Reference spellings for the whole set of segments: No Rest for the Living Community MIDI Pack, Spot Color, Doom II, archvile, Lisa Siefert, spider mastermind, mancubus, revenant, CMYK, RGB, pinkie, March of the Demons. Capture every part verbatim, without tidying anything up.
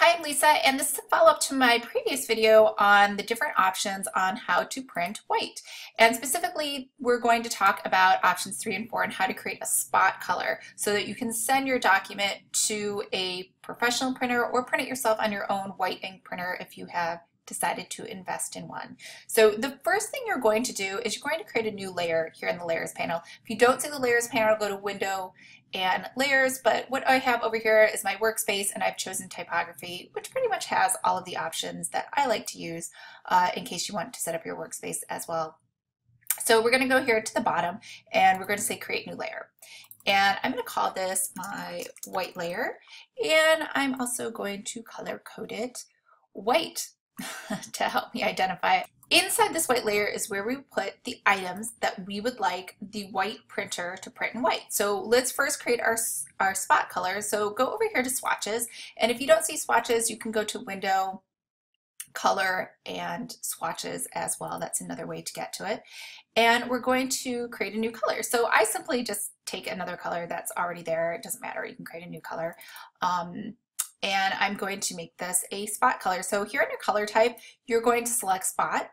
Hi, I'm Lisa, and this is a follow-up to my previous video on the different options on how to print white. And specifically, we're going to talk about options three and four and how to create a spot color so that you can send your document to a professional printer or print it yourself on your own white ink printer if you have decided to invest in one. So the first thing you're going to do is you're going to create a new layer here in the layers panel. If you don't see the layers panel, go to Window and Layers, but what I have over here is my workspace, and I've chosen typography, which pretty much has all of the options that I like to use uh, in case you want to set up your workspace as well. So we're going to go here to the bottom and we're going to say create new layer, and I'm going to call this my white layer, and I'm also going to color code it white to help me identify it. Inside this white layer is where we put the items that we would like the white printer to print in white. So let's first create our, our spot color. So go over here to swatches, and if you don't see swatches, you can go to Window, Color, and Swatches as well. That's another way to get to it. And we're going to create a new color. So I simply just take another color that's already there. It doesn't matter, you can create a new color. Um, and I'm going to make this a spot color. So here under color type, you're going to select spot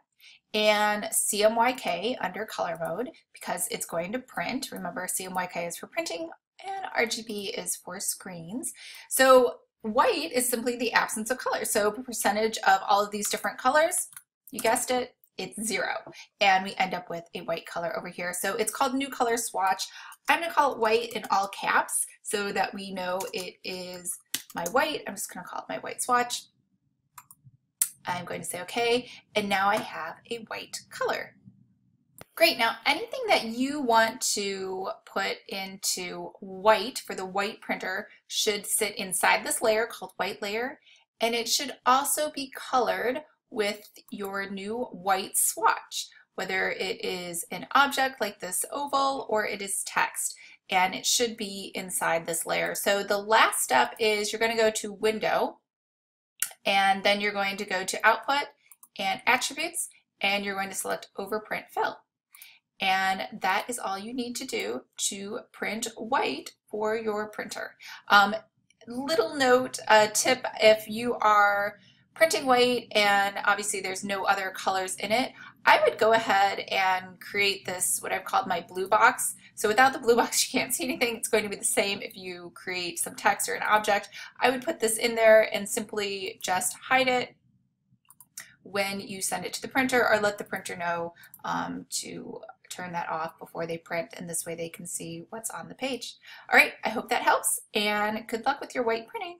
and C M Y K under color mode because it's going to print. Remember, C M Y K is for printing and R G B is for screens. So white is simply the absence of color. So percentage of all of these different colors, you guessed it, it's zero. And we end up with a white color over here. So it's called New Color Swatch. I'm gonna call it white in all caps so that we know it is my white. I'm just gonna call it my white swatch. I'm going to say okay, and now I have a white color. Great, now anything that you want to put into white for the white printer should sit inside this layer called white layer, and it should also be colored with your new white swatch, whether it is an object like this oval or it is text, and it should be inside this layer. So the last step is you're gonna go to Window, and then you're going to go to Output and Attributes, and you're going to select Overprint Fill. And that is all you need to do to print white for your printer. Um, little note, a tip, if you are printing white and obviously there's no other colors in it, I would go ahead and create this, what I've called my blue box. So without the blue box, you can't see anything. It's going to be the same if you create some text or an object. I would put this in there and simply just hide it when you send it to the printer, or let the printer know um, to turn that off before they print, and this way they can see what's on the page. All right, I hope that helps, and good luck with your white printing.